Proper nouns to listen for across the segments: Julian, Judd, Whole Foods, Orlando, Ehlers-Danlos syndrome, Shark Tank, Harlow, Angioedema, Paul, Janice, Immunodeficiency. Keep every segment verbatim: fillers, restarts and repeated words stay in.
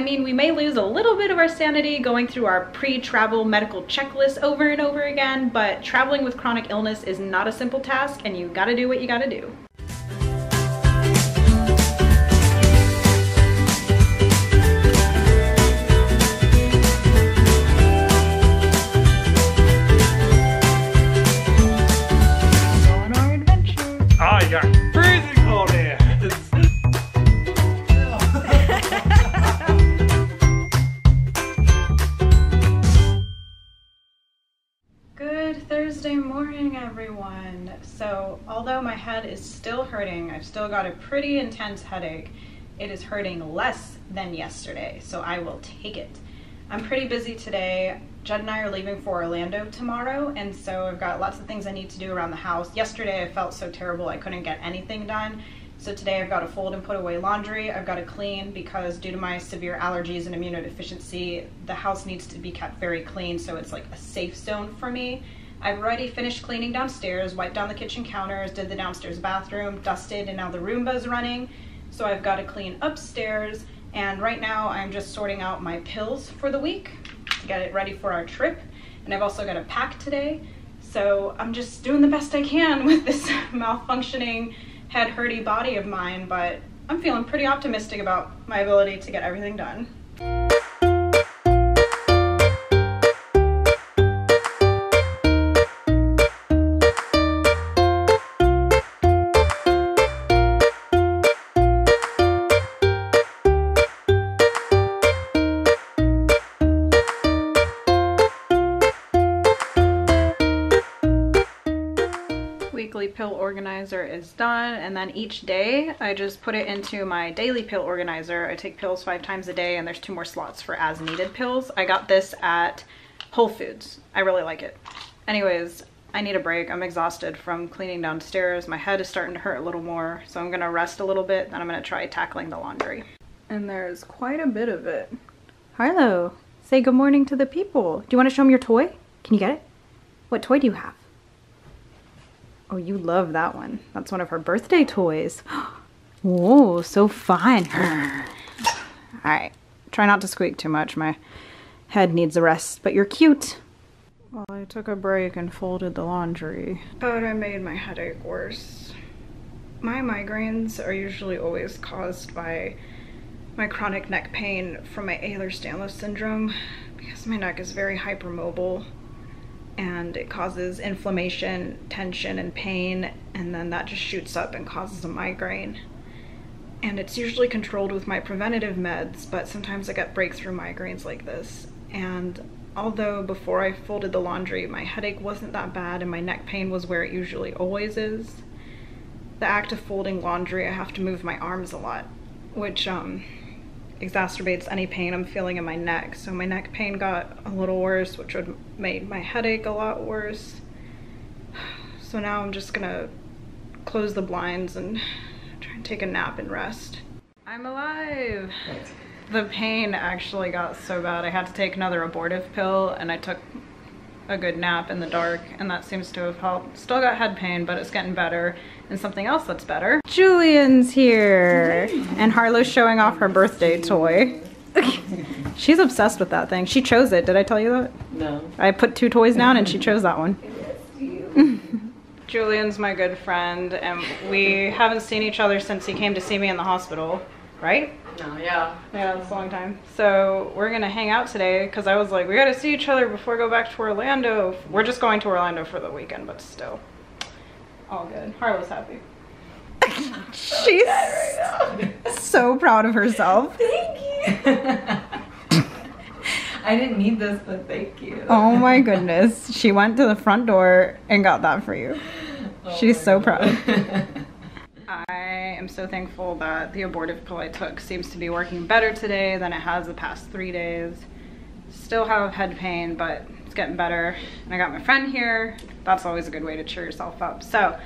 I mean, we may lose a little bit of our sanity going through our pre-travel medical checklist over and over again, but traveling with chronic illness is not a simple task, and you gotta do what you gotta do. Although my head is still hurting, I've still got a pretty intense headache, it is hurting less than yesterday, so I will take it. I'm pretty busy today. Judd and I are leaving for Orlando tomorrow, and so I've got lots of things I need to do around the house. Yesterday I felt so terrible I couldn't get anything done, so today I've got to fold and put away laundry, I've got to clean because due to my severe allergies and immunodeficiency, the house needs to be kept very clean, so it's like a safe zone for me. I've already finished cleaning downstairs, wiped down the kitchen counters, did the downstairs bathroom, dusted, and now the Roomba's running. So I've got to clean upstairs, and right now I'm just sorting out my pills for the week to get it ready for our trip. And I've also got a pack today, so I'm just doing the best I can with this malfunctioning, head-hurty body of mine, but I'm feeling pretty optimistic about my ability to get everything done. Pill organizer is done, and then each day I just put it into my daily pill organizer. I take pills five times a day, and there's two more slots for as needed pills. I got this at Whole Foods. I really like it. Anyways, I need a break. I'm exhausted from cleaning downstairs. My head is starting to hurt a little more, so I'm gonna rest a little bit, then I'm gonna try tackling the laundry. And there's quite a bit of it. Harlow, say good morning to the people. Do you want to show them your toy? Can you get it? What toy do you have? Oh, you love that one. That's one of her birthday toys. Whoa, so fun. All right, try not to squeak too much. My head needs a rest, but you're cute. Well, I took a break and folded the laundry, but I made my headache worse. My migraines are usually always caused by my chronic neck pain from my Ehlers-Danlos syndrome because my neck is very hypermobile. And it causes inflammation, tension, and pain, and then that just shoots up and causes a migraine. And it's usually controlled with my preventative meds, but sometimes I get breakthrough migraines like this. And although before I folded the laundry, my headache wasn't that bad and my neck pain was where it usually always is, the act of folding laundry, I have to move my arms a lot, which um, exacerbates any pain I'm feeling in my neck. So my neck pain got a little worse, which would make my headache a lot worse. So now I'm just gonna close the blinds and try and take a nap and rest. I'm alive. The pain actually got so bad I had to take another abortive pill, and I took a good nap in the dark, and that seems to have helped. Still got head pain, but it's getting better. And something else that's better. Julian's here, and Harlow's showing off her birthday toy. She's obsessed with that thing. She chose it. Did I tell you that? No. I put two toys down, and she chose that one. Julian's my good friend, and we haven't seen each other since he came to see me in the hospital, right? No, yeah. Yeah, it's a long time. So we're gonna hang out today because I was like, we gotta see each other before we go back to Orlando. We're just going to Orlando for the weekend, but still. All good. Harlow's happy. She's right so proud of herself. Thank you. I didn't need this, but thank you. Oh my goodness. She went to the front door and got that for you. Oh, she's so God. Proud. I am so thankful that the abortive pill I took seems to be working better today than it has the past three days. Still have head pain, but it's getting better. And I got my friend here. That's always a good way to cheer yourself up. So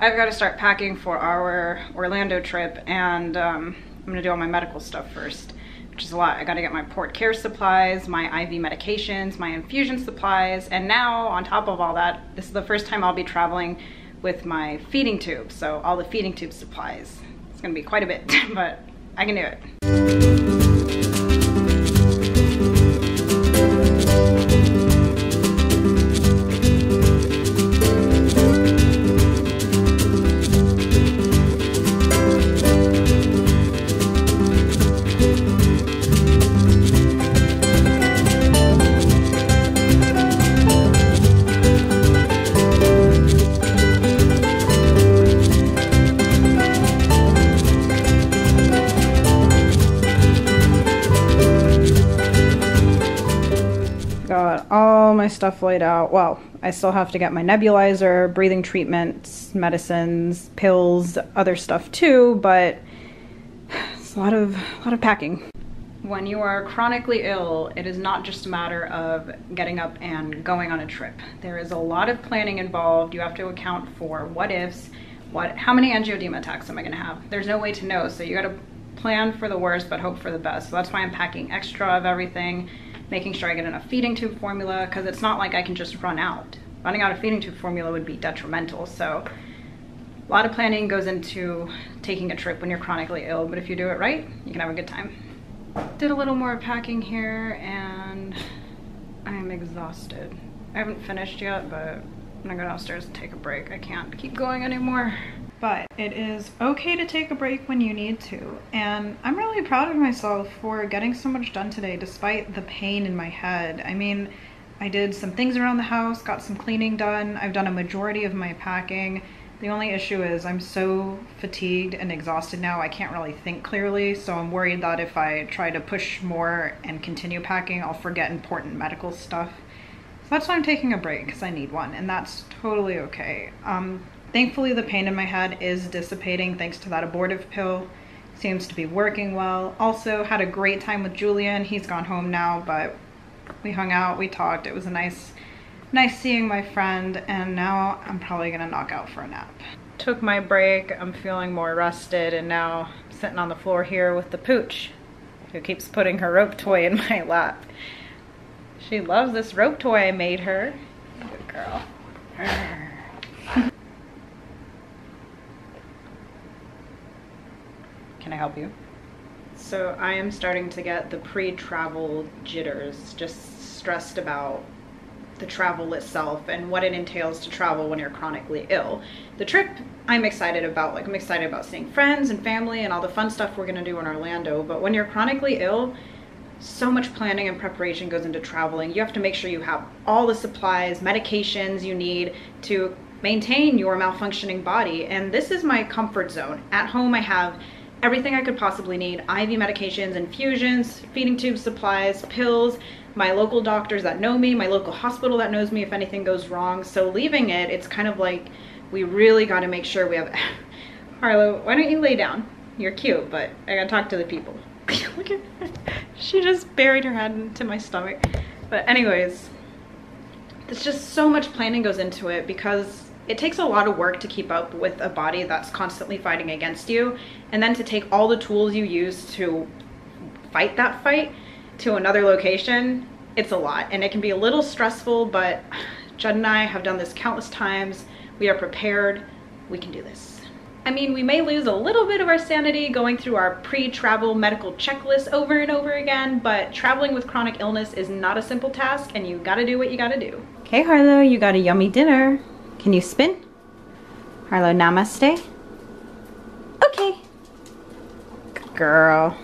I've got to start packing for our Orlando trip, and um, I'm gonna do all my medical stuff first, which is a lot. I gotta get my port care supplies, my I V medications, my infusion supplies, and now on top of all that, this is the first time I'll be traveling with my feeding tube, so all the feeding tube supplies. It's gonna be quite a bit, but I can do it. got all my stuff laid out. Well, I still have to get my nebulizer, breathing treatments, medicines, pills, other stuff too, but it's a lot of, a lot of packing. When you are chronically ill, it is not just a matter of getting up and going on a trip. There is a lot of planning involved. You have to account for what ifs, what, how many angioedema attacks am I gonna have? There's no way to know, so you gotta plan for the worst but hope for the best. So that's why I'm packing extra of everything, making sure I get enough feeding tube formula, because it's not like I can just run out. Running out of feeding tube formula would be detrimental, so a lot of planning goes into taking a trip when you're chronically ill, but if you do it right, you can have a good time. Did a little more packing here and I'm exhausted. I haven't finished yet, but I'm gonna go downstairs and take a break. I can't keep going anymore. But it is okay to take a break when you need to, and I'm really proud of myself for getting so much done today despite the pain in my head. I mean, I did some things around the house, got some cleaning done, I've done a majority of my packing. The only issue is I'm so fatigued and exhausted now I can't really think clearly, so I'm worried that if I try to push more and continue packing, I'll forget important medical stuff. So that's why I'm taking a break, because I need one, and that's totally okay. Um, thankfully the pain in my head is dissipating thanks to that abortive pill. Seems to be working well. Also had a great time with Julian. He's gone home now, but we hung out, we talked, it was a nice Nice seeing my friend, and now I'm probably gonna knock out for a nap. Took my break, I'm feeling more rested, and now I'm sitting on the floor here with the pooch, who keeps putting her rope toy in my lap. She loves this rope toy I made her. Good girl. Can I help you? So I am starting to get the pre-travel jitters, just stressed about the travel itself and what it entails to travel when you're chronically ill. The trip I'm excited about, like I'm excited about seeing friends and family and all the fun stuff we're gonna do in Orlando, but when you're chronically ill, so much planning and preparation goes into traveling. You have to make sure you have all the supplies, medications you need to maintain your malfunctioning body, and this is my comfort zone. At home I have everything I could possibly need, I V medications, infusions, feeding tube supplies, pills, my local doctors that know me, my local hospital that knows me if anything goes wrong. So leaving it, it's kind of like we really got to make sure we have... Harlow, why don't you lay down? You're cute, but I gotta talk to the people. Look at her. She just buried her head into my stomach. But anyways, there's just so much planning goes into it because it takes a lot of work to keep up with a body that's constantly fighting against you, and then to take all the tools you use to fight that fight to another location, it's a lot, and it can be a little stressful, but Judd and I have done this countless times. We are prepared. We can do this. I mean, we may lose a little bit of our sanity going through our pre-travel medical checklist over and over again, but traveling with chronic illness is not a simple task, and you gotta do what you gotta do. Okay, Harlow, you got a yummy dinner. Can you spin? Harlow, namaste. Okay. Good girl.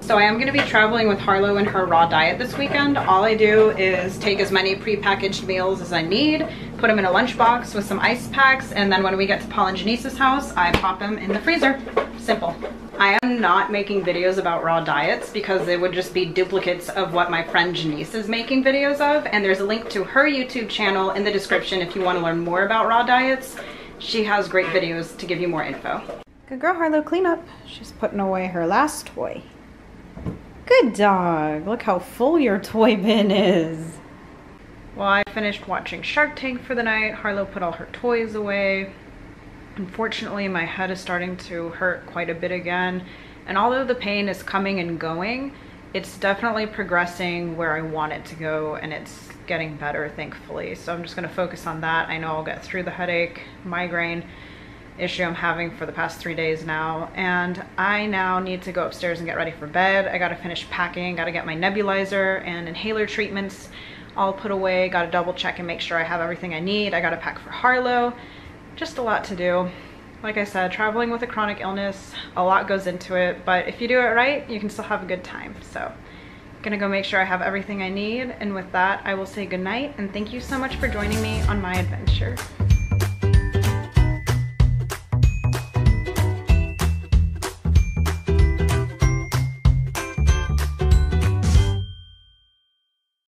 So I am gonna be traveling with Harlow and her raw diet this weekend. All I do is take as many prepackaged meals as I need, put them in a lunchbox with some ice packs, and then when we get to Paul and Janice's house, I pop them in the freezer. Simple. I am not making videos about raw diets because they would just be duplicates of what my friend Janice is making videos of, and there's a link to her YouTube channel in the description if you want to learn more about raw diets. She has great videos to give you more info. Good girl, Harlow, clean up. She's putting away her last toy. Good dog. Look how full your toy bin is. Well, I finished watching Shark Tank for the night. Harlow put all her toys away. Unfortunately, my head is starting to hurt quite a bit again, and although the pain is coming and going, it's definitely progressing where I want it to go, and it's getting better, thankfully. So I'm just going to focus on that. I know I'll get through the headache, migraine issue I'm having for the past three days now, and I now need to go upstairs and get ready for bed. I got to finish packing, got to get my nebulizer and inhaler treatments all put away, got to double check and make sure I have everything I need. I got to pack for Harlow. Just a lot to do. Like I said, traveling with a chronic illness, a lot goes into it, but if you do it right, you can still have a good time. So I'm gonna go make sure I have everything I need, and with that, I will say goodnight, and thank you so much for joining me on my adventure.